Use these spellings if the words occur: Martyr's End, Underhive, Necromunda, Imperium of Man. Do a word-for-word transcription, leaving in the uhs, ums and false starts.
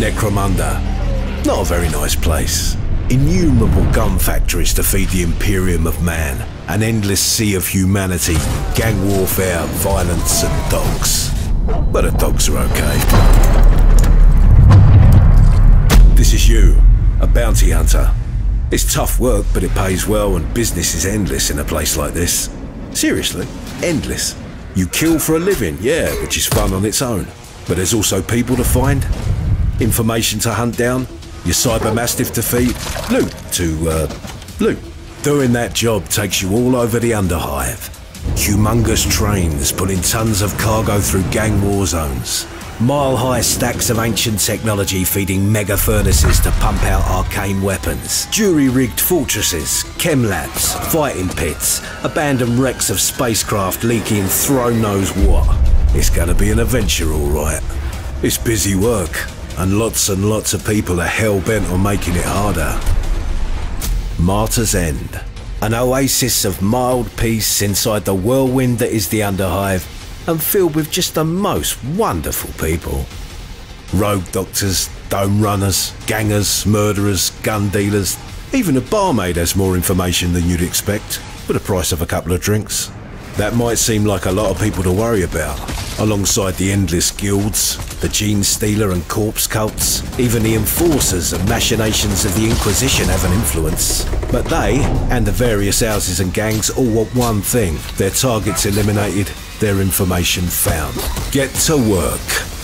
Necromunda. Not a very nice place. Innumerable gun factories to feed the Imperium of Man. An endless sea of humanity, gang warfare, violence and dogs. But the dogs are okay. This is you, a bounty hunter. It's tough work, but it pays well, and business is endless in a place like this. Seriously, endless. You kill for a living, yeah, which is fun on its own. But there's also people to find, information to hunt down, your cyber mastiff to feed, loot to, uh, loot. Doing that job takes you all over the Underhive. Humongous trains pulling tons of cargo through gang war zones. Mile-high stacks of ancient technology feeding mega furnaces to pump out arcane weapons. Jury-rigged fortresses, chem labs, fighting pits, abandoned wrecks of spacecraft leaking throw knows what. It's gonna be an adventure, all right. It's busy work, and lots and lots of people are hell-bent on making it harder. Martyr's End. An oasis of mild peace inside the whirlwind that is the Underhive, and filled with just the most wonderful people. Rogue doctors, dome runners, gangers, murderers, gun dealers. Even a barmaid has more information than you'd expect, for the price of a couple of drinks. That might seem like a lot of people to worry about, alongside the endless guilds, the gene stealer and corpse cults, even the enforcers and machinations of the Inquisition have an influence. But they, and the various houses and gangs, all want one thing: their targets eliminated, their information found. Get to work.